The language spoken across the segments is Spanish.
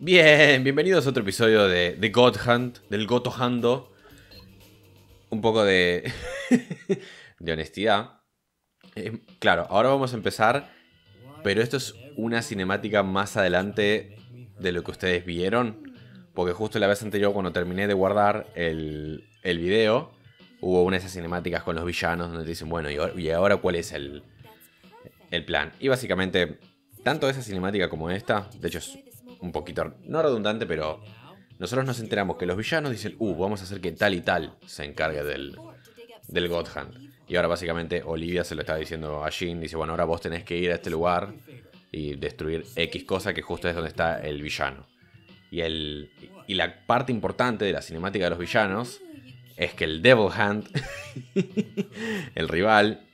Bien, bienvenidos a otro episodio de God Hand, del Gotohando. Un poco de, de honestidad. Claro, ahora vamos a empezar, pero esto es una cinemática más adelante de lo que ustedes vieron. Porque justo la vez anterior, cuando terminé de guardar el video, hubo una de esas cinemáticas con los villanos donde te dicen, bueno, ¿y ahora cuál es el plan? Y básicamente, tanto esa cinemática como esta, de hecho es un poquito, no redundante, pero nosotros nos enteramos que los villanos dicen, vamos a hacer que tal y tal se encargue del God Hand. Y ahora básicamente Olivia se lo está diciendo a Jean, dice, bueno, ahora vos tenés que ir a este lugar y destruir X cosa, que justo es donde está el villano. Y la parte importante de la cinemática de los villanos es que el Devil Hand, el rival,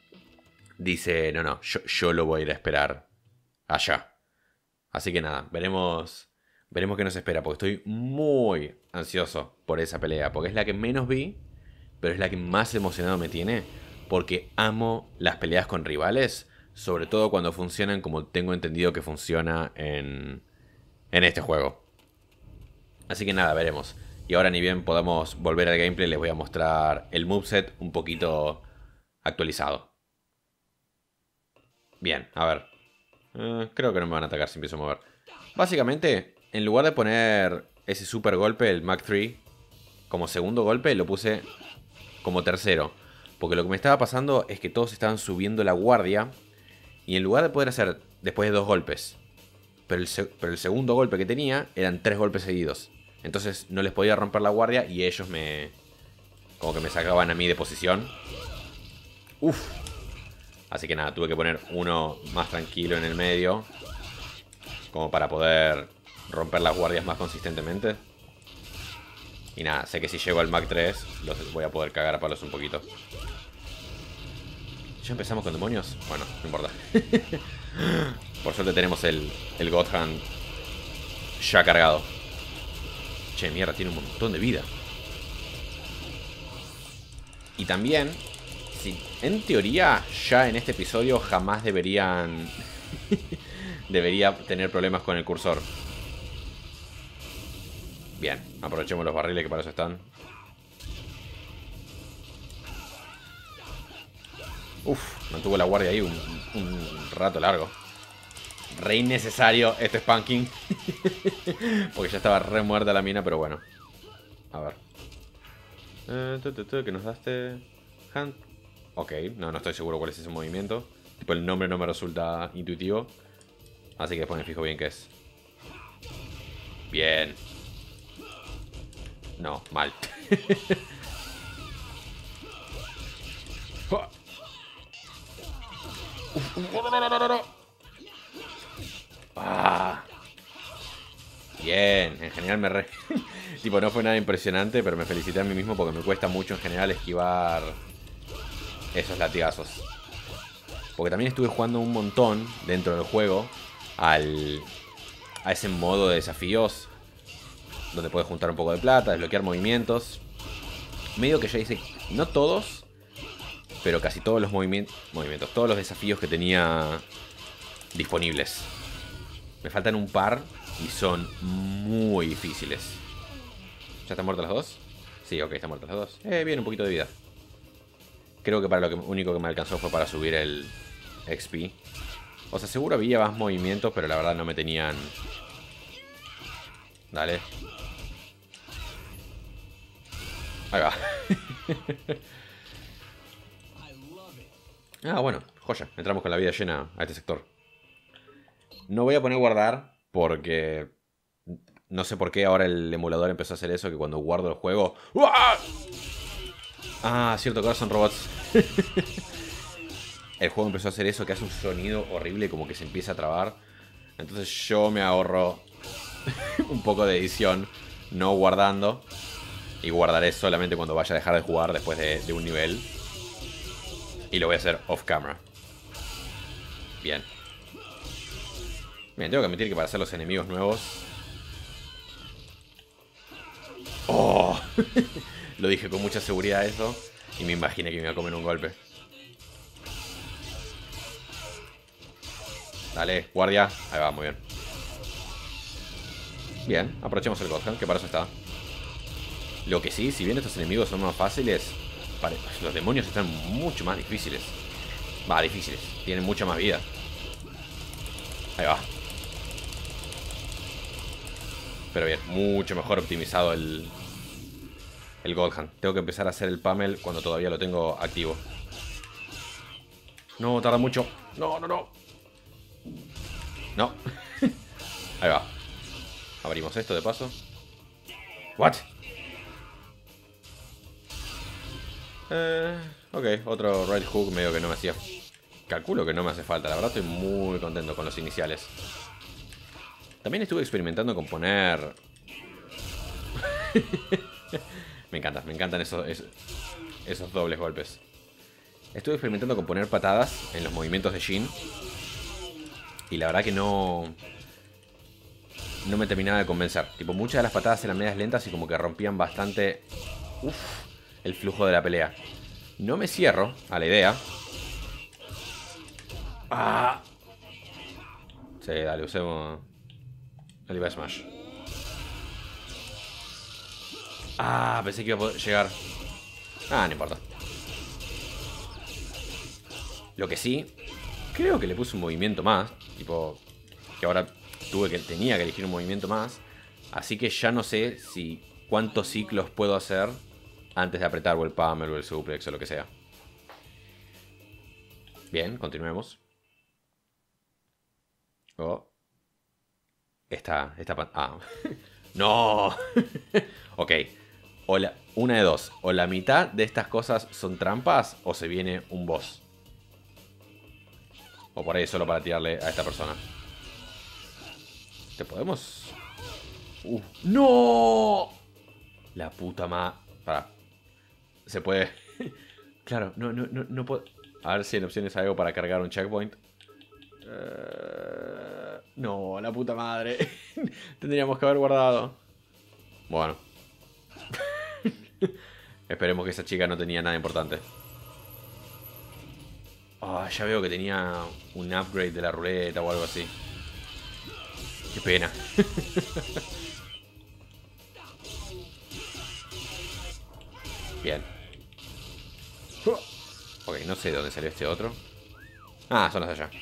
dice, no, yo lo voy a ir a esperar allá. Así que nada, veremos qué nos espera, porque estoy muy ansioso por esa pelea, porque es la que menos vi, pero es la que más emocionado me tiene, porque amo las peleas con rivales, sobre todo cuando funcionan como tengo entendido que funciona en este juego. Así que nada, veremos. Y ahora, ni bien podamos volver al gameplay, les voy a mostrar el moveset un poquito actualizado. Bien, a ver. Creo que no me van a atacar si empiezo a mover. Básicamente, en lugar de poner ese super golpe, el Mach 3, como segundo golpe, lo puse como tercero. Porque lo que me estaba pasando es que todos estaban subiendo la guardia. Y en lugar de poder hacer después de dos golpes, pero el segundo golpe que tenía eran tres golpes seguidos. Entonces no les podía romper la guardia y ellos como que me sacaban a mí de posición. Uff. Así que nada, tuve que poner uno más tranquilo en el medio, como para poder romper las guardias más consistentemente. Y nada, sé que si llego al Mach 3, los voy a poder cagar a palos un poquito. ¿Ya empezamos con demonios? Bueno, no importa. Por suerte tenemos el God Hand ya cargado. Che, mierda, tiene un montón de vida. Y también, sí, en teoría, ya en este episodio jamás debería tener problemas con el cursor. Bien, aprovechemos los barriles que para eso están. Uf, mantuvo la guardia ahí un rato largo. Re innecesario este spanking. Porque ya estaba re muerta la mina, pero bueno. A ver. ¿Qué nos daste? Hunt. Ok, no estoy seguro cuál es ese movimiento. Tipo, el nombre no me resulta intuitivo. Así que después me fijo bien qué es. Bien. No, mal. Bien, en general tipo, no fue nada impresionante, pero me felicité a mí mismo porque me cuesta mucho en general esquivar esos latigazos. Porque también estuve jugando un montón dentro del juego a ese modo de desafíos, donde puedes juntar un poco de plata, desbloquear movimientos. Medio que ya hice, no todos, pero casi todos los movimientos, todos los desafíos que tenía disponibles. Me faltan un par y son muy difíciles. ¿Ya están muertas las dos? Sí, ok, están muertas las dos. Bien, un poquito de vida. Creo que para lo único que me alcanzó fue para subir el XP. O sea, seguro había más movimientos, pero la verdad no me tenían. Dale. Ahí va. Ah, bueno, joya. Entramos con la vida llena a este sector. No voy a poner guardar porque no sé por qué ahora el emulador empezó a hacer eso, que cuando guardo el juego... ¡Uah! Ah, cierto, que ahora son robots. El juego empezó a hacer eso, que hace un sonido horrible, como que se empieza a trabar. Entonces yo me ahorro un poco de edición, no guardando. Y guardaré solamente cuando vaya a dejar de jugar después de un nivel. Y lo voy a hacer off camera. Bien. Bien, tengo que admitir que para hacer los enemigos nuevos... ¡Oh! Lo dije con mucha seguridad eso. Y me imaginé que me iba a comer un golpe. Dale, guardia. Ahí va, muy bien. Bien, aprovechemos el God Hand, que para eso está. Lo que sí, si bien estos enemigos son más fáciles, los demonios están mucho más difíciles. Va, difíciles, tienen mucha más vida. Ahí va. Pero bien, mucho mejor optimizado el God Hand. Tengo que empezar a hacer el Pamel cuando todavía lo tengo activo. No, tarda mucho. No. Ahí va. Abrimos esto de paso. ¿What? Ok, otro right hook medio que no me hacía. Calculo que no me hace falta. La verdad estoy muy contento con los iniciales. También estuve experimentando con poner... me encantan esos dobles golpes. Estuve experimentando con poner patadas en los movimientos de Jean. Y la verdad que no me terminaba de convencer. Tipo, muchas de las patadas eran medias lentas y como que rompían bastante el flujo de la pelea. No me cierro a la idea. Ah. Sí, dale, usemos... Olivia Smash. Ah, pensé que iba a poder llegar. Ah, no importa. Lo que sí, creo que le puse un movimiento más. Tipo, que ahora tenía que elegir un movimiento más. Así que ya no sé si cuántos ciclos puedo hacer antes de apretar o el Pamel o el suplex o lo que sea. Bien, continuemos. Oh. ¡No! Ok. O una de dos. O la mitad de estas cosas son trampas o se viene un boss. O por ahí solo para tirarle a esta persona. ¿Te podemos...? ¡No! La puta madre... Pará. Se puede... Claro, no puedo... A ver si en opciones hay algo para cargar un checkpoint. No, la puta madre. Tendríamos que haber guardado. Bueno. Esperemos que esa chica no tenía nada importante. Ah, ya veo que tenía un upgrade de la ruleta o algo así. Qué pena. Bien. Ok, no sé de dónde salió este otro. Ah, son los de allá.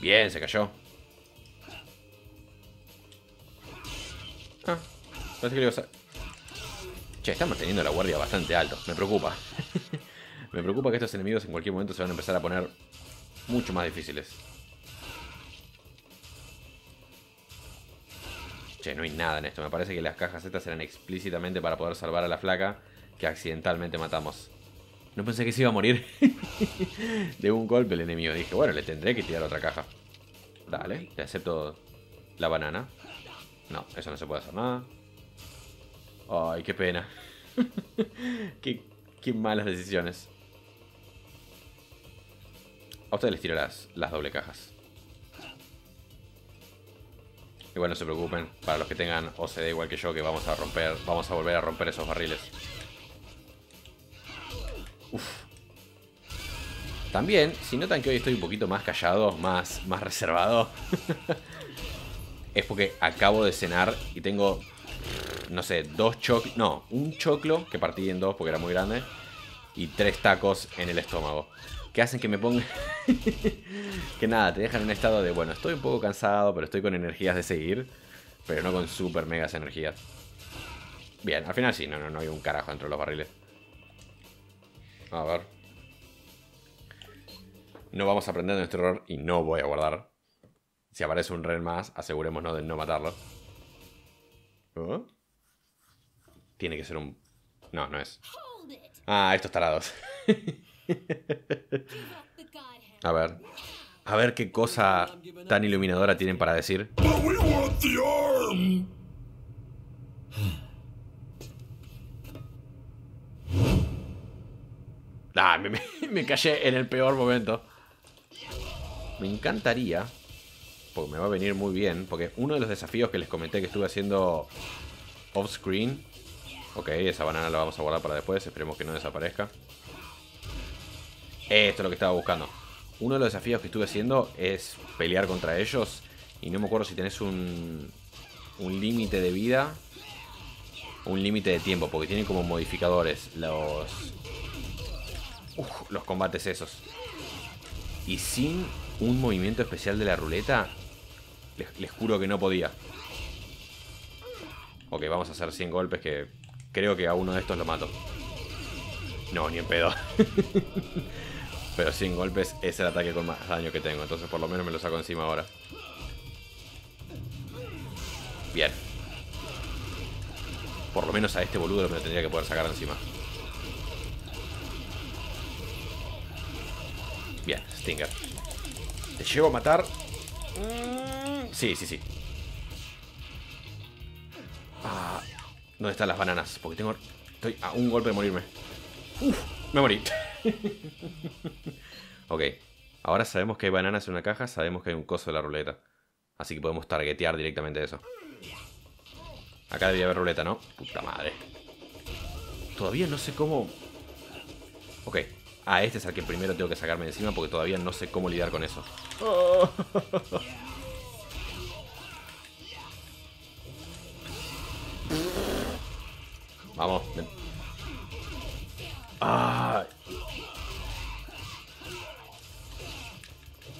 Bien, se cayó. Ah, parece que le iba a... Che, están manteniendo la guardia bastante alto. Me preocupa. Me preocupa que estos enemigos en cualquier momento se van a empezar a poner mucho más difíciles. Che, no hay nada en esto. Me parece que las cajas estas eran explícitamente para poder salvar a la flaca que accidentalmente matamos. No pensé que se iba a morir de un golpe el enemigo. Dije, bueno, le tendré que tirar otra caja. Dale, te acepto la banana. No, eso no se puede hacer nada. Ay, qué pena. Qué malas decisiones. A ustedes les tiro las doble cajas. Igual no se preocupen. Para los que tengan OCD igual que yo, que vamos a volver a romper esos barriles. Uf. También, si notan que hoy estoy un poquito más callado, más reservado, es porque acabo de cenar y tengo, no sé, un choclo que partí en dos porque era muy grande y 3 tacos en el estómago. Que hacen que me ponga... que nada, te dejan en un estado de, bueno, estoy un poco cansado, pero estoy con energías de seguir, pero no con super megas energías. Bien, al final sí, no hay un carajo dentro de los barriles. A ver. No vamos a aprender nuestro error y no voy a guardar. Si aparece un ren más, asegurémonos de no matarlo. ¿Oh? Tiene que ser un... No, no es. Ah, estos tarados. A ver. A ver qué cosa tan iluminadora tienen para decir. Ah, me callé en el peor momento. Me encantaría, porque me va a venir muy bien, porque uno de los desafíos que les comenté que estuve haciendo off-screen... Ok, esa banana la vamos a guardar para después, esperemos que no desaparezca. Esto es lo que estaba buscando. Uno de los desafíos que estuve haciendo es pelear contra ellos. Y no me acuerdo si tenés un límite de vida, un límite de tiempo, porque tienen como modificadores los combates esos. Y sin un movimiento especial de la ruleta, les juro que no podía. Ok, vamos a hacer 100 golpes que creo que a uno de estos lo mato. No, ni en pedo. Pero 100 golpes es el ataque con más daño que tengo, entonces por lo menos me lo saco encima ahora. Bien. Por lo menos a este boludo me lo tendría que poder sacar encima. Bien, Stinger. ¿Te llevo a matar? Sí, sí, sí. Ah, ¿dónde están las bananas? Porque tengo... Estoy a un golpe de morirme. Uf, me morí. Ok. Ahora sabemos que hay bananas en una caja. Sabemos que hay un coso de la ruleta. Así que podemos targetear directamente eso. Acá debería haber ruleta, ¿no? Puta madre. Todavía no sé cómo... Ok. Ah, este es el que primero tengo que sacarme de encima porque todavía no sé cómo lidiar con eso. Oh. Vamos. Ah.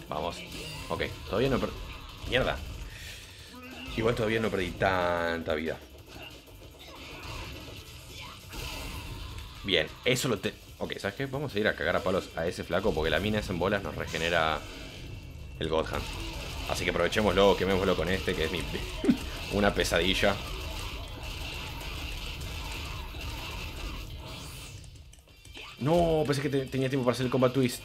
Vamos. Ok. Todavía no... Mierda. Igual todavía no perdí tanta vida. Bien, eso lo te... Ok, ¿sabes qué? Vamos a ir a cagar a palos a ese flaco porque la mina esa en bolas nos regenera el God Hand. Así que aprovechémoslo, quemémoslo con este que es mi... una pesadilla. No, pensé que tenía tiempo para hacer el combat twist.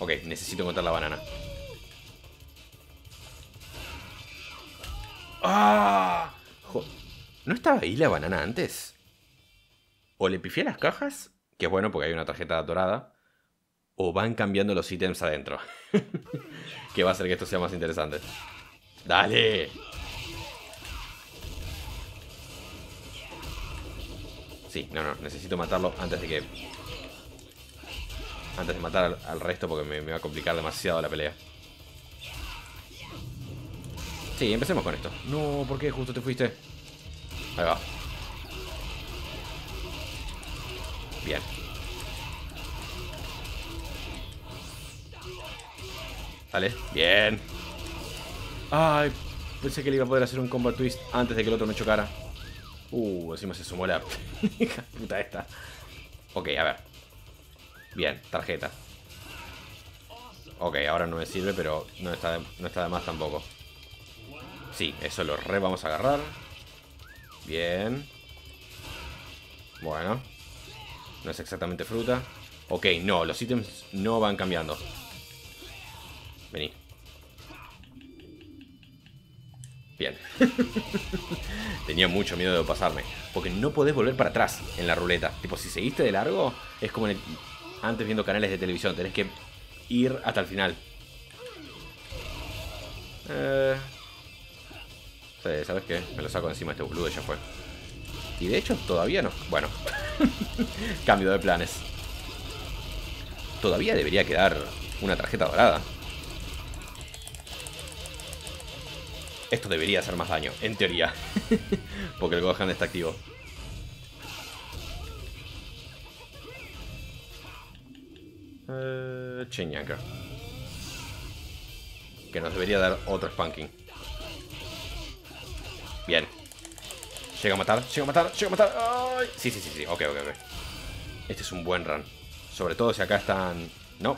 Ok, necesito encontrar la banana. ¡Ah! ¿No estaba ahí la banana antes? O le pifié las cajas, que es bueno porque hay una tarjeta dorada, o van cambiando los ítems adentro. Que va a hacer que esto sea más interesante. ¡Dale! Sí, no, necesito matarlo antes de que... Antes de matar al resto porque me va a complicar demasiado la pelea. Sí, empecemos con esto. No, ¿por qué justo te fuiste? Ahí va. Bien. Dale, bien. Ay, pensé que le iba a poder hacer un combat twist antes de que el otro me chocara. Encima se sumó la puta esta. Ok, a ver. Bien, tarjeta. Ok, ahora no me sirve, pero no está de más tampoco. Sí, eso lo re vamos a agarrar. Bien. Bueno. No es exactamente fruta. Ok, no, los ítems no van cambiando. Vení. Bien. Tenía mucho miedo de pasarme. Porque no podés volver para atrás en la ruleta. Tipo, si seguiste de largo, es como en el... Antes viendo canales de televisión, tenés que ir hasta el final. Sí, ¿sabes qué? Me lo saco encima de este boludo y ya fue. Y de hecho todavía no... Bueno. Cambio de planes. Todavía debería quedar una tarjeta dorada. Esto debería hacer más daño, en teoría. Porque el God Hand está activo. Chain Yanker. Que nos debería dar otro spanking. Bien. Llega a matar. ¡Ay! Sí. Ok. Este es un buen run. Sobre todo si acá están... No.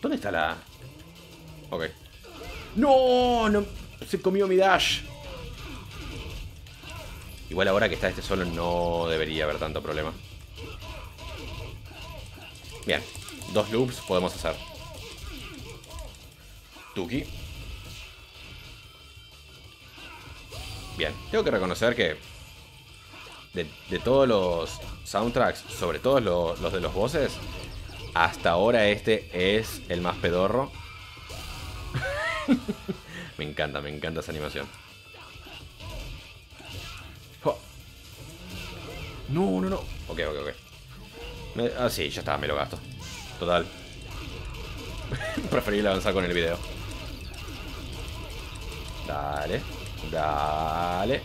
¿Dónde está la...? Ok. ¡No! Se comió mi dash. Igual ahora que está este solo no debería haber tanto problema. Bien, 2 loops podemos hacer. Tuki. Bien, tengo que reconocer que de todos los soundtracks, sobre todo los de los bosses, hasta ahora este es el más pedorro. Me encanta esa animación. No. Ok. Ah, sí, ya está, me lo gasto. Total. Preferible avanzar con el video. Dale. Dale.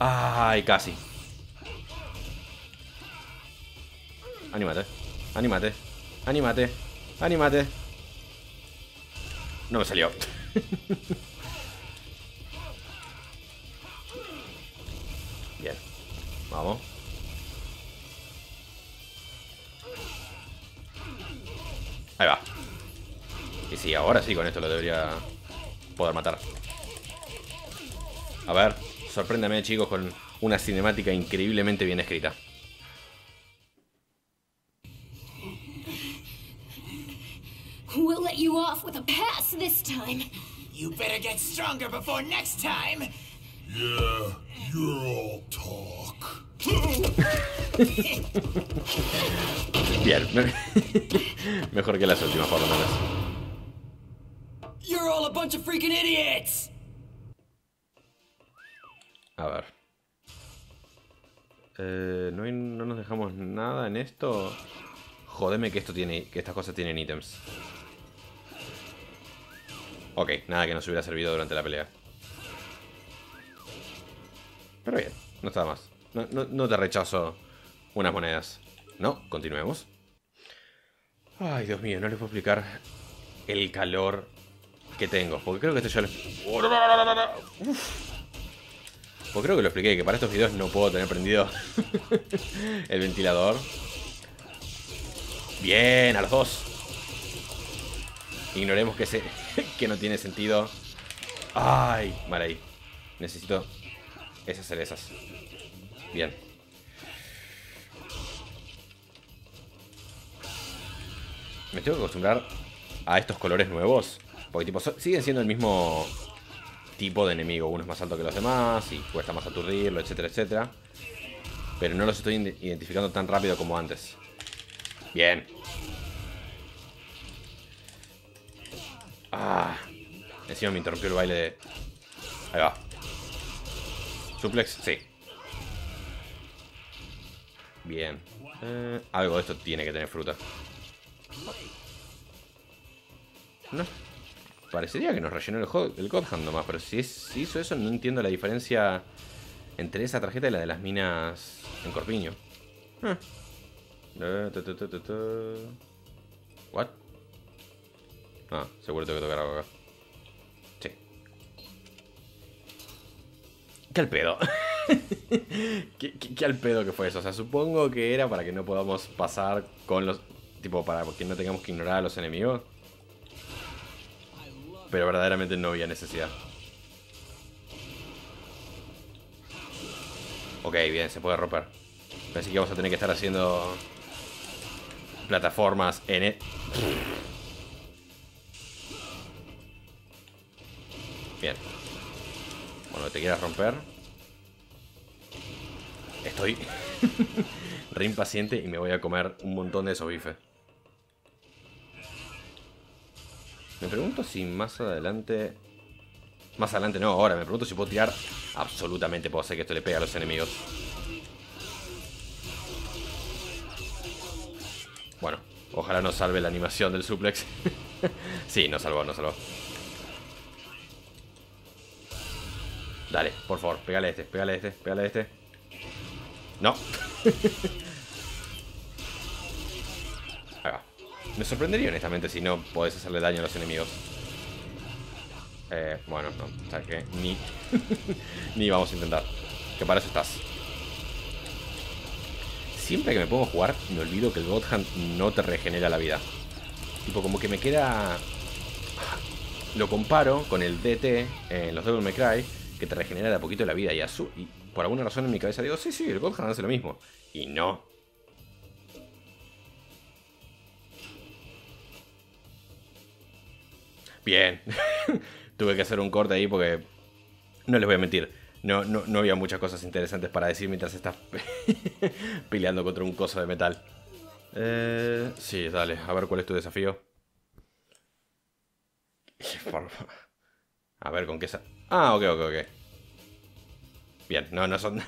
Ay, casi. Anímate. Anímate. Anímate. Anímate. No me salió. Bien. Vamos. Ahí va. Y sí, ahora sí, con esto lo debería poder matar. A ver, sorpréndame, chicos, con una cinemática increíblemente bien escrita. We'll let you off with a pass this time. You better get stronger before next time. Yeah, you're all talk. Bien, mejor que las últimas, por lo menos. You're all a bunch of freaking idiots. A ver. No nos dejamos nada en esto. Jodeme que esto tiene, que estas cosas tienen ítems. Ok, nada que nos hubiera servido durante la pelea. Pero bien, no está más. No te rechazo unas monedas. No, continuemos. Ay, Dios mío, no les puedo explicar el calor que tengo. Porque creo que esto ya lo... Uf. Pues creo que lo expliqué, que para estos videos no puedo tener prendido el ventilador. Bien, a los dos. Ignoremos que, que no tiene sentido. Ay, mal ahí. Necesito esas cerezas. Bien. Me tengo que acostumbrar a estos colores nuevos. Porque tipo, siguen siendo el mismo tipo de enemigo. Uno es más alto que los demás y cuesta más aturdirlo, etcétera, etcétera. Pero no los estoy identificando tan rápido como antes. Bien. Ah, encima me interrumpió el baile de... Ahí va. Suplex, sí. Bien. Algo de esto tiene que tener fruta. No. Parecería que nos rellenó el God Hand nomás, pero si, si hizo eso no entiendo la diferencia entre esa tarjeta y la de las minas en Corpiño. What? Ah, seguro tengo que tocar algo acá. Sí. ¿Qué al pedo? ¿Qué al pedo que fue eso? O sea, supongo que era para que no podamos pasar con los... Tipo, para que no tengamos que ignorar a los enemigos. Pero verdaderamente no había necesidad. Ok, bien, se puede romper. Pensé que vamos a tener que estar haciendo... plataformas en... Bien. Bueno, te quieras romper. Estoy re impaciente y me voy a comer un montón de esos bifes. Me pregunto si más adelante... Más adelante no, ahora. Me pregunto si puedo tirar... Absolutamente puedo hacer que esto le pegue a los enemigos. Bueno, ojalá nos salve la animación del suplex. Sí, nos salvó, nos salvó. Dale, por favor, pégale a este, pégale a este, pégale a este. No. Ahí va. Me sorprendería honestamente si no podés hacerle daño a los enemigos. Bueno, no, o sea que ni ni vamos a intentar. Que para eso estás. Siempre que me pongo a jugar, me olvido que el God Hand no te regenera la vida. Tipo, como que me queda... Lo comparo con el DT en los Devil May Cry, que te regenera de a poquito la vida. Y por alguna razón en mi cabeza digo, sí, el God Hand hace lo mismo. Y no. Bien. Tuve que hacer un corte ahí porque... No les voy a mentir. No había muchas cosas interesantes para decir mientras estás peleando contra un coso de metal. Sí, dale. A ver, ¿cuál es tu desafío? A ver, ¿con qué... Ah, ok. bien, no son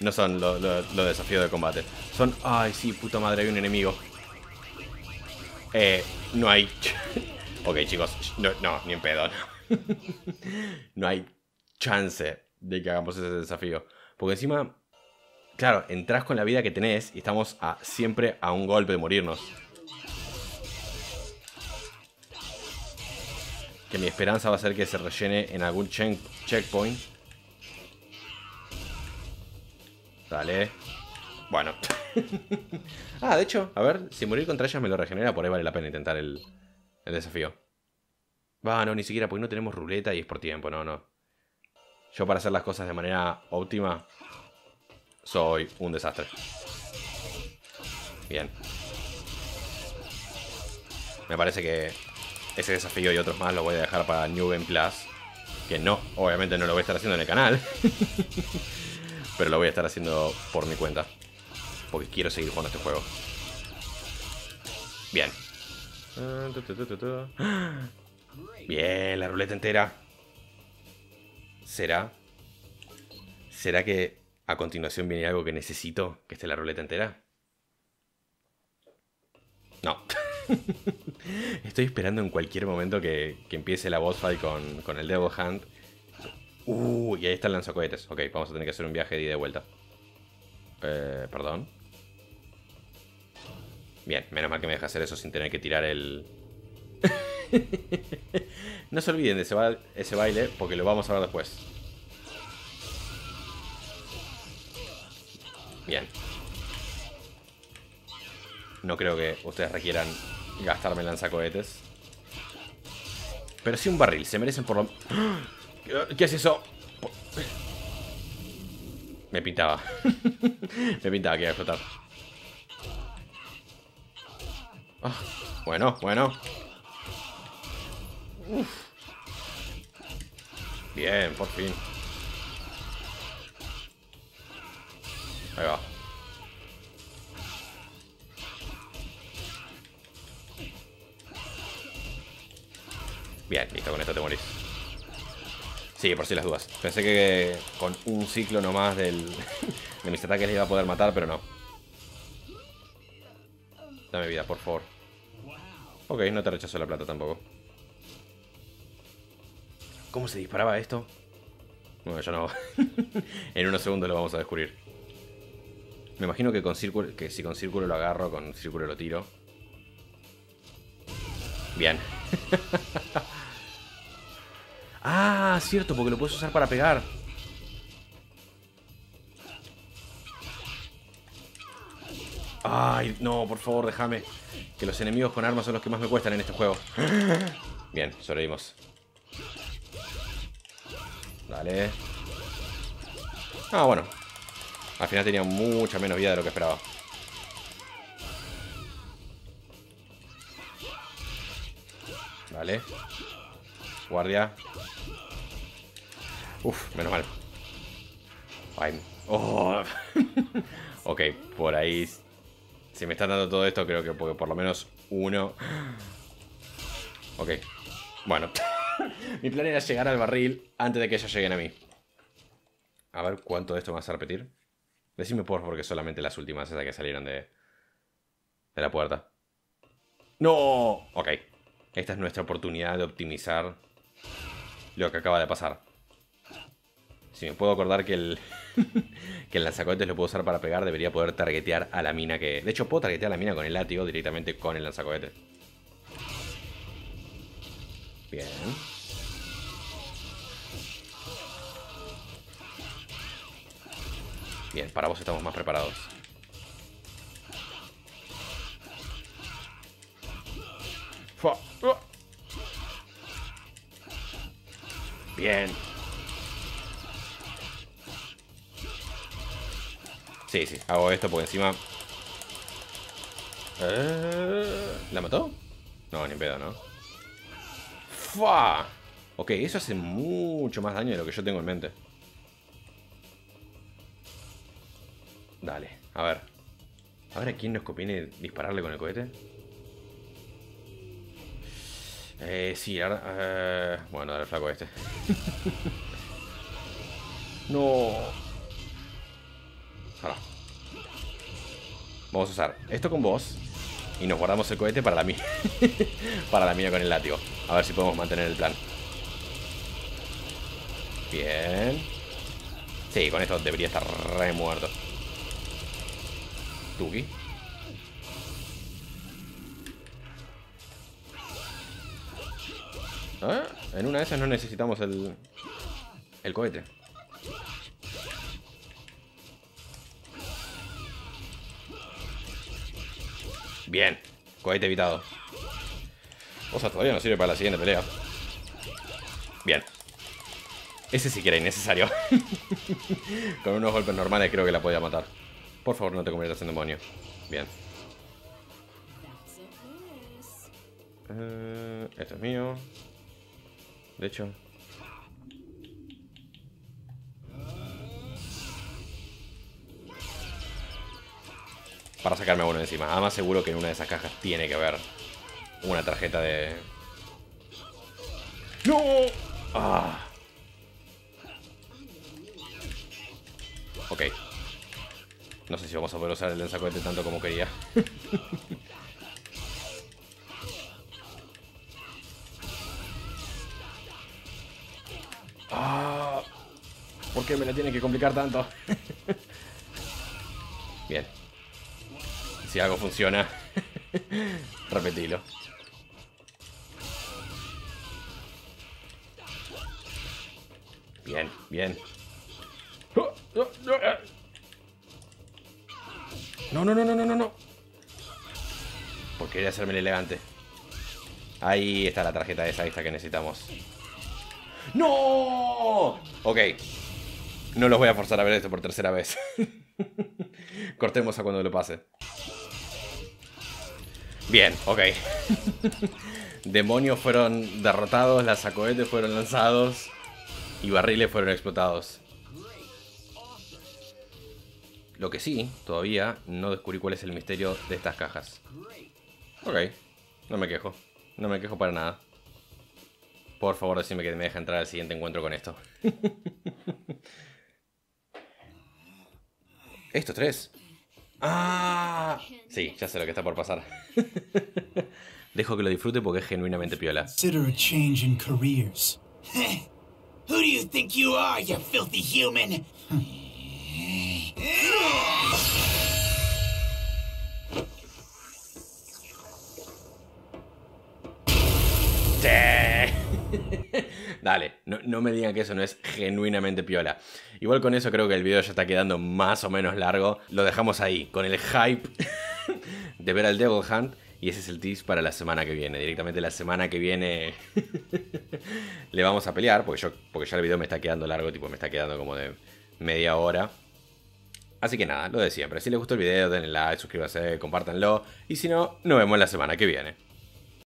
no son los desafíos de combate. Son... Ay, sí, puta madre, hay un enemigo. No hay... Ok, chicos, no, ni en pedo. No hay chance de que hagamos ese desafío. Porque encima... Claro, entras con la vida que tenés y estamos siempre a un golpe de morirnos. Que mi esperanza va a ser que se rellene en algún checkpoint. Dale. Bueno. Ah, de hecho, a ver, si morir contra ellas me lo regenera, por ahí vale la pena intentar el desafío. Va, no, ni siquiera, porque no tenemos ruleta y es por tiempo, no. Yo para hacer las cosas de manera óptima soy un desastre. Bien. Me parece que ese desafío y otros más los voy a dejar para New Game Plus, que no, obviamente no lo voy a estar haciendo en el canal. Pero lo voy a estar haciendo por mi cuenta, porque quiero seguir jugando este juego. Bien. Bien, la ruleta entera. ¿Será que a continuación viene algo que necesito que esté la ruleta entera? No. Estoy esperando en cualquier momento que empiece la boss fight con el Devil Hand. Y ahí está el lanzacohetes. Ok, vamos a tener que hacer un viaje de ida y de vuelta. Perdón. Bien, menos mal que me deja hacer eso sin tener que tirar el... No se olviden de ese baile, porque lo vamos a ver después. Bien. No creo que ustedes requieran gastarme lanzacohetes, pero sí un barril. Se merecen por lo... ¿Qué es eso? Me pintaba. Me pintaba que iba a explotar. Oh, bueno. Uf. Bien, por fin. Ahí va. Bien, listo, con esto te morís. Sí, por si las dudas. Pensé que con un ciclo nomás de mis ataques le iba a poder matar, pero no. Dame vida, por favor. Ok, no te rechazo la plata tampoco. ¿Cómo se disparaba esto? Bueno, yo no. En unos segundos lo vamos a descubrir. Me imagino que, si con círculo lo agarro, con círculo lo tiro. Bien. Ah, cierto, porque lo puedes usar para pegar. Ay, no, por favor, déjame. Que los enemigos con armas son los que más me cuestan en este juego. Bien, sobrevivimos. Dale. Ah, bueno. Al final tenía mucha menos vida de lo que esperaba. Vale. Guardia. Uf, menos mal. Ay, oh. Ok, por ahí. Si me están dando todo esto, creo que por lo menos uno. Ok. Bueno. Mi plan era llegar al barril antes de que ellos lleguen a mí. A ver cuánto de esto me vas a repetir. Decime por porque solamente las últimas esas que salieron de la puerta. ¡No! Ok. Esta es nuestra oportunidad de optimizar lo que acaba de pasar. Si me puedo acordar que el lanzacohetes lo puedo usar para pegar, debería poder targetear a la mina que... De hecho, puedo targetear a la mina con el látigo directamente con el lanzacohetes. Bien. Bien, para vos estamos más preparados. Bien. Sí, hago esto porque encima... ¿La mató? No, ni en pedo, ¿no? ¡Fua! Ok, eso hace mucho más daño de lo que yo tengo en mente. Dale, a ver. A ver a quién nos conviene dispararle con el cohete. Sí, ahora... bueno, dale al flaco este. No. Ahora. Vamos a usar esto con vos. Y nos guardamos el cohete para la mina. Para la mina con el látigo. A ver si podemos mantener el plan. Bien. Sí, con esto debería estar re muerto. Tuki. Ah, en una de esas no necesitamos el cohete. Bien, cohete evitado. O sea, todavía no sirve para la siguiente pelea. Bien. Ese sí que era innecesario. Con unos golpes normales creo que la podía matar. Por favor, no te conviertas en demonio. Bien. Esto es mío. De hecho. Para sacarme a uno encima. Además seguro que en una de esas cajas tiene que haber una tarjeta de... ¡No! ¡Ah! Ok. No sé si vamos a poder usar el lanzacohete tanto como quería. Ah, ¿por qué me la tiene que complicar tanto? Bien. Si algo funciona, repetilo. Bien, bien. No, no, no, no, no, no, no. ¿Por qué quería hacerme el elegante? Ahí está la tarjeta esa, esta que necesitamos. ¡No! Ok. No los voy a forzar a ver esto por tercera vez. Cortemos a cuando lo pase. Bien, ok. Demonios fueron derrotados, lanzacohetes fueron lanzados y barriles fueron explotados. Lo que sí, todavía no descubrí cuál es el misterio de estas cajas. Ok, no me quejo. No me quejo para nada. Por favor, decime que me deja entrar al siguiente encuentro con esto. Estos tres. ¡Ah! Sí, ya sé lo que está por pasar. Dejo que lo disfrute porque es genuinamente piola. Consider a change in careers. Who do you think you are, you filthy human? Dale, no me digan que eso no es genuinamente piola. Igual con eso creo que el video ya está quedando más o menos largo. Lo dejamos ahí, con el hype de ver al Devil Hunt. Y ese es el tease para la semana que viene. Directamente la semana que viene le vamos a pelear. Porque ya el video me está quedando largo, tipo me está quedando como de media hora. Así que nada, lo de siempre. Si les gustó el video, denle like, suscríbanse, compártanlo. Y si no, nos vemos la semana que viene.